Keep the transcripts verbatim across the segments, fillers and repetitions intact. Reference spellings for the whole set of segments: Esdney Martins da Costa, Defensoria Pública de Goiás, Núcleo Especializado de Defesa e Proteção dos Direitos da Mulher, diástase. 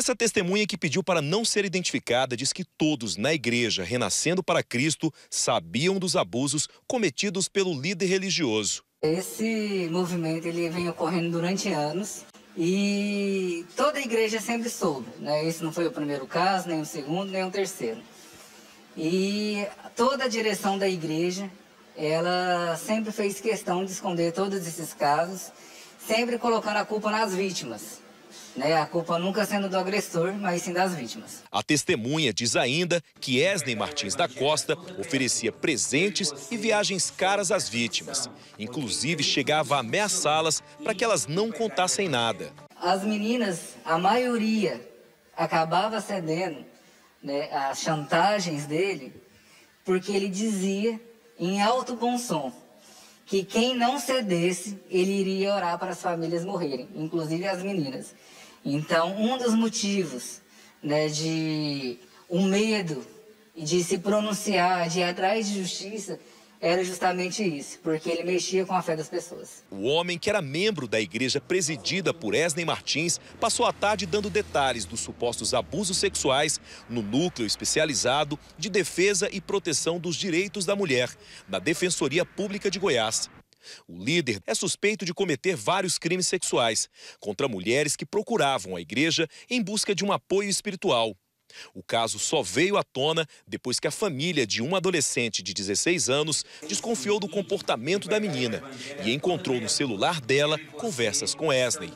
Essa testemunha que pediu para não ser identificada diz que todos na igreja Renascendo para Cristo sabiam dos abusos cometidos pelo líder religioso. Esse movimento ele vem ocorrendo durante anos e toda a igreja sempre soube, né? Esse não foi o primeiro caso, nem o segundo, nem o terceiro. E toda a direção da igreja, ela sempre fez questão de esconder todos esses casos, sempre colocando a culpa nas vítimas. Né, a culpa nunca sendo do agressor, mas sim das vítimas. A testemunha diz ainda que Esdney Martins da Costa oferecia presentes e viagens caras às vítimas. Inclusive, chegava a ameaçá-las para que elas não contassem nada. As meninas, a maioria, acabava cedendo, né, às chantagens dele, porque ele dizia, em alto bom som, que quem não cedesse, ele iria orar para as famílias morrerem, inclusive as meninas. Então, um dos motivos, né, de o medo de se pronunciar, de ir atrás de justiça, era justamente isso, porque ele mexia com a fé das pessoas. O homem, que era membro da igreja presidida por Esdney Martins, passou a tarde dando detalhes dos supostos abusos sexuais no Núcleo Especializado de Defesa e Proteção dos Direitos da Mulher, da Defensoria Pública de Goiás. O líder é suspeito de cometer vários crimes sexuais contra mulheres que procuravam a igreja em busca de um apoio espiritual. O caso só veio à tona depois que a família de uma adolescente de dezesseis anos desconfiou do comportamento da menina e encontrou no celular dela conversas com Esdney.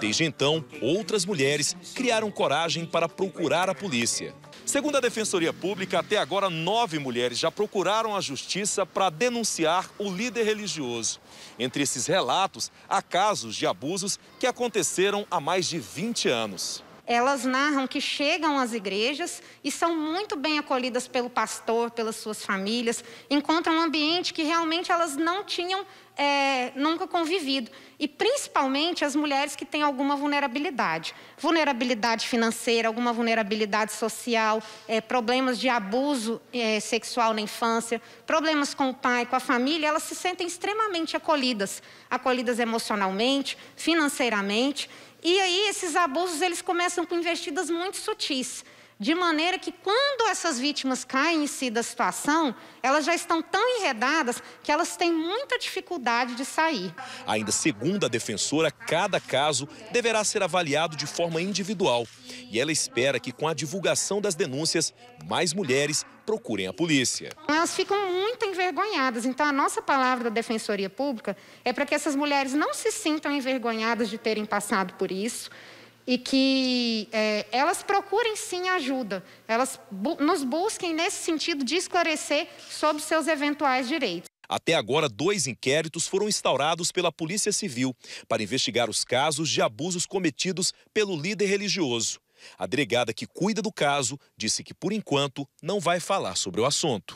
Desde então, outras mulheres criaram coragem para procurar a polícia. Segundo a Defensoria Pública, até agora nove mulheres já procuraram a justiça para denunciar o líder religioso. Entre esses relatos, há casos de abusos que aconteceram há mais de vinte anos. Elas narram que chegam às igrejas e são muito bem acolhidas pelo pastor, pelas suas famílias, encontram um ambiente que realmente elas não tinham é, nunca convivido. E principalmente as mulheres que têm alguma vulnerabilidade. Vulnerabilidade financeira, alguma vulnerabilidade social, é, problemas de abuso é, sexual na infância, problemas com o pai, com a família, elas se sentem extremamente acolhidas. Acolhidas emocionalmente, financeiramente. E aí esses abusos eles começam com investidas muito sutis, de maneira que quando essas vítimas caem em si da situação, elas já estão tão enredadas que elas têm muita dificuldade de sair. Ainda segundo a defensora, cada caso deverá ser avaliado de forma individual. E ela espera que com a divulgação das denúncias, mais mulheres procurem a polícia. Elas ficam muito envergonhadas, então a nossa palavra da Defensoria Pública é para que essas mulheres não se sintam envergonhadas de terem passado por isso e que é, elas procurem sim ajuda, elas bu- nos busquem nesse sentido de esclarecer sobre seus eventuais direitos. Até agora, dois inquéritos foram instaurados pela Polícia Civil para investigar os casos de abusos cometidos pelo líder religioso. A delegada que cuida do caso disse que, por enquanto, não vai falar sobre o assunto.